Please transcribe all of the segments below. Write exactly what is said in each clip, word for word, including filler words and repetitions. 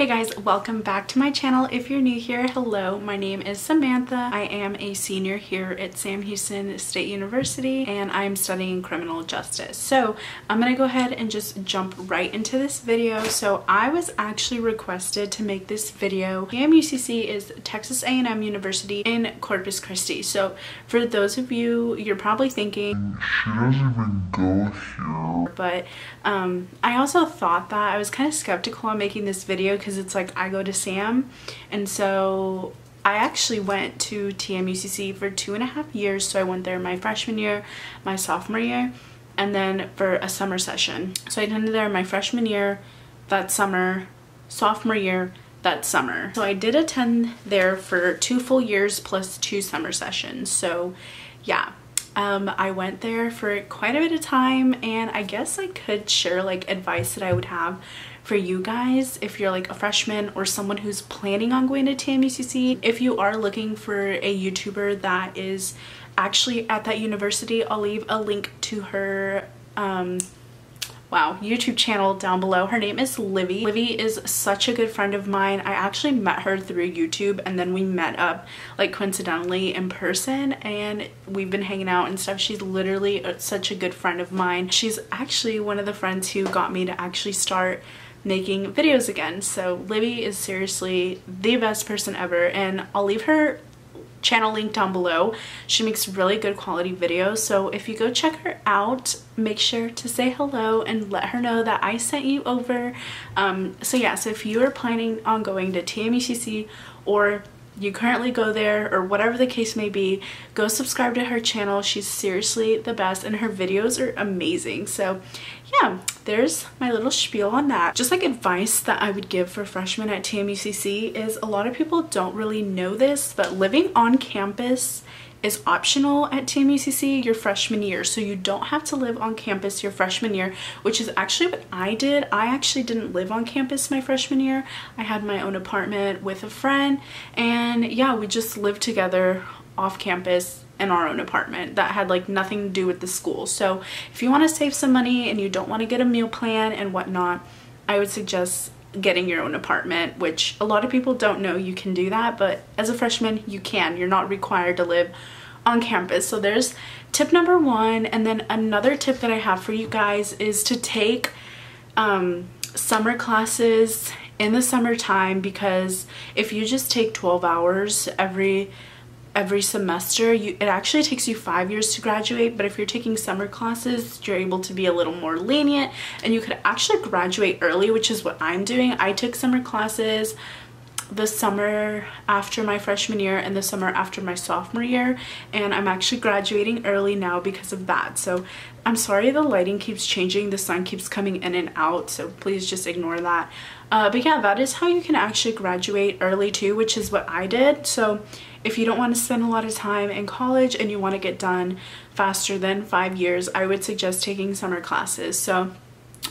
Hey guys, welcome back to my channel. If you're new here, hello, my name is Samantha. I am a senior here at Sam Houston State University and I'm studying criminal justice. So I'm gonna go ahead and just jump right into this video. So I was actually requested to make this video. T A M U C C is Texas A and M University in Corpus Christi. So for those of you, you're probably thinking, she doesn't even go here. But um, I also thought that I was kind of skeptical on making this video because it's like I go to Sam, and so I actually went to T A M U C C for two and a half years. So I went there my freshman year, my sophomore year, and then for a summer session. So I attended there my freshman year, that summer, sophomore year, that summer. So I did attend there for two full years plus two summer sessions. So yeah. Um, I went there for quite a bit of time, and I guess I could share like advice that I would have for you guys if you're like a freshman or someone who's planning on going to T A M U C C. If you are looking for a YouTuber that is actually at that university, I'll leave a link to her um, wow, YouTube channel down below. Her name is Livvy. Livvy is such a good friend of mine. I actually met her through YouTube, and then we met up like coincidentally in person, and we've been hanging out and stuff. She's literally such a good friend of mine. She's actually one of the friends who got me to actually start making videos again. So Livvy is seriously the best person ever, and I'll leave her channel link down below. She makes really good quality videos, so if you go check her out, make sure to say hello and let her know that I sent you over. Um, so yeah, so if you are planning on going to T A M U C C or you currently go there or whatever the case may be, go subscribe to her channel. She's seriously the best and her videos are amazing. So yeah, there's my little spiel on that. Just like advice that I would give for freshmen at T A M U C C is, a lot of people don't really know this, but living on campus is optional at T A M U C C your freshman year. So you don't have to live on campus your freshman year, which is actually what I did. I actually didn't live on campus my freshman year. I had my own apartment with a friend, and yeah, we just lived together off campus in our own apartment that had like nothing to do with the school. So if you want to save some money and you don't want to get a meal plan and whatnot, I would suggest getting your own apartment, which a lot of people don't know you can do that, but as a freshman you can. You're not required to live on campus. So there's tip number one. And then another tip that I have for you guys is to take um, summer classes in the summertime, because if you just take twelve hours every every semester, you it actually takes you five years to graduate. But if you're taking summer classes, you're able to be a little more lenient and you could actually graduate early, which is what I'm doing. I took summer classes the summer after my freshman year and the summer after my sophomore year, and I'm actually graduating early now because of that. So I'm sorry the lighting keeps changing, the sun keeps coming in and out, so please just ignore that. Uh, but yeah, that is how you can actually graduate early too, which is what I did. So if you don't want to spend a lot of time in college and you want to get done faster than five years, I would suggest taking summer classes. So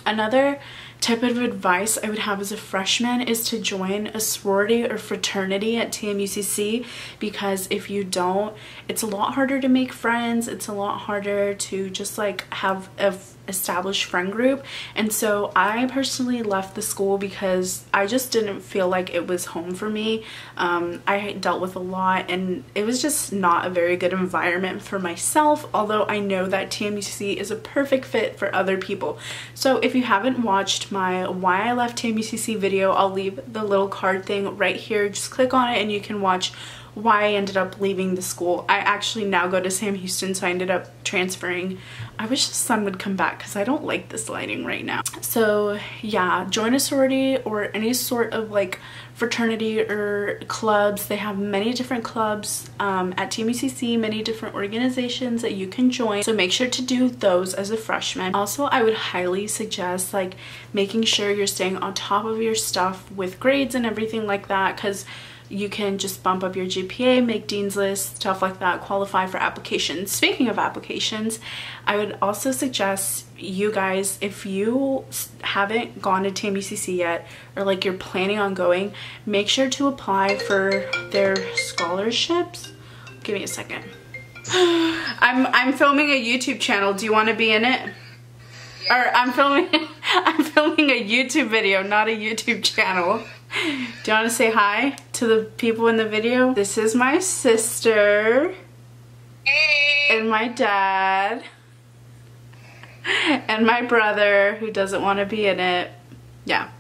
another tip of advice I would have as a freshman is to join a sorority or fraternity at T A M U C C, because if you don't, it's a lot harder to make friends. It's a lot harder to just like have a established friend group. And so I personally left the school because I just didn't feel like it was home for me. Um, I dealt with a lot, and it was just not a very good environment for myself, although I know that T A M U C C is a perfect fit for other people. So if you haven't watched my Why I Left T A M U C C video, I'll leave the little card thing right here. Just click on it and you can watch why I ended up leaving the school. I actually now go to Sam Houston, so I ended up transferring. I wish the sun would come back because I don't like this lighting right now. So yeah, join a sorority or any sort of like fraternity or clubs. They have many different clubs um, at T A M U C C, many different organizations that you can join. So make sure to do those as a freshman. Also, I would highly suggest like making sure you're staying on top of your stuff with grades and everything like that, because you can just bump up your G P A, make dean's list, stuff like that, qualify for applications. Speaking of applications, I would also suggest you guys, if you haven't gone to T A M U C C yet, or like you're planning on going, make sure to apply for their scholarships. Give me a second. I'm, I'm filming a YouTube channel. Do you want to be in it? Yeah. Or I'm filming, I'm filming a YouTube video, not a YouTube channel. Do you want to say hi to the people in the video? This is my sister. Hey. And my dad. And my brother, who doesn't want to be in it. Yeah.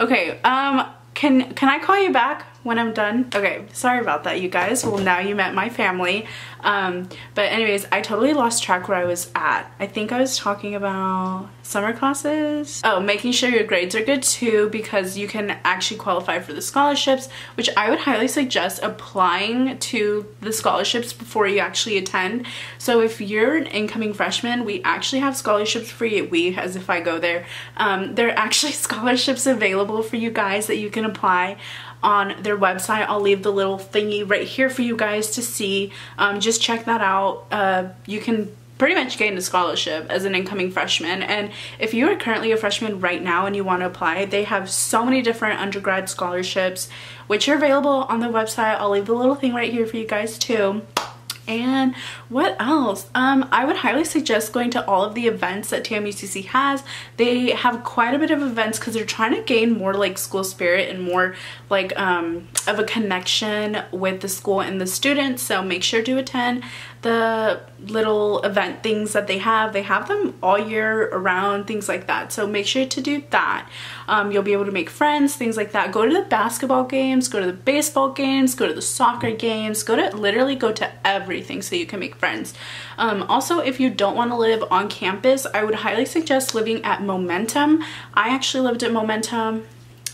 Okay, um, can, can I call you back when I'm done? Okay, sorry about that, you guys. Well, now you met my family. Um, but anyways, I totally lost track where I was at. I think I was talking about summer classes. Oh, making sure your grades are good too, because you can actually qualify for the scholarships, which I would highly suggest applying to the scholarships before you actually attend. So if you're an incoming freshman, we actually have scholarships for you. We, as if I go there. Um, there are actually scholarships available for you guys that you can apply on their website. I'll leave the little thingy right here for you guys to see. Um, just check that out. Uh, you can pretty much gain a scholarship as an incoming freshman, and if you are currently a freshman right now and you want to apply, they have so many different undergrad scholarships which are available on the website. I'll leave the little thing right here for you guys too. And what else? Um, I would highly suggest going to all of the events that T A M U C C has. They have quite a bit of events because they're trying to gain more like school spirit and more like um, of a connection with the school and the students. So make sure to attend the little event things that they have. They have them all year around, things like that. So make sure to do that. Um, you'll be able to make friends, things like that. Go to the basketball games, go to the baseball games, go to the soccer games, go to literally go to everything so you can make friends. Um, also, if you don't want to live on campus, I would highly suggest living at Momentum. I actually lived at Momentum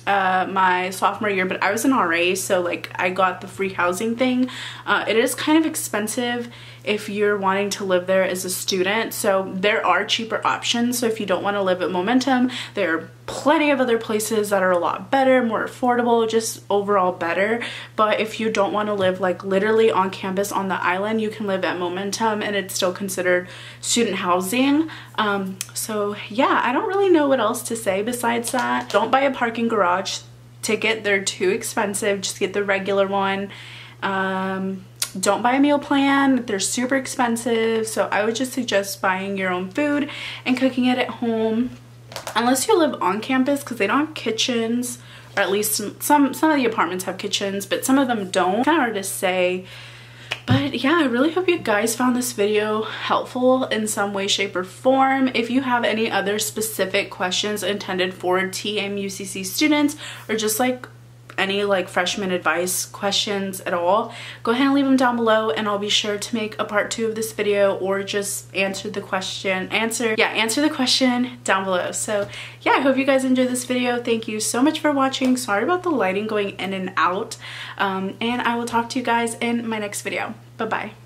Uh, my sophomore year, but I was an R A, so like I got the free housing thing. Uh, it is kind of expensive if you're wanting to live there as a student, so there are cheaper options. So if you don't want to live at Momentum, there are plenty of other places that are a lot better, more affordable, just overall better. But if you don't want to live like literally on campus on the island, you can live at Momentum and it's still considered student housing. Um, so yeah, I don't really know what else to say besides that. Don't buy a parking garage ticket, they're too expensive, just get the regular one. Um, Don't buy a meal plan, they're super expensive, so I would just suggest buying your own food and cooking it at home. Unless you live on campus, because they don't have kitchens, or at least some, some, some of the apartments have kitchens, but some of them don't. Kind of hard to say. But yeah, I really hope you guys found this video helpful in some way, shape, or form. If you have any other specific questions intended for T A M U C C students, or just like any like freshman advice questions at all, go ahead and leave them down below and I'll be sure to make a part two of this video, or just answer the question answer yeah answer the question down below. So yeah, I hope you guys enjoyed this video. Thank you so much for watching. Sorry about the lighting going in and out, um, and I will talk to you guys in my next video. Bye bye.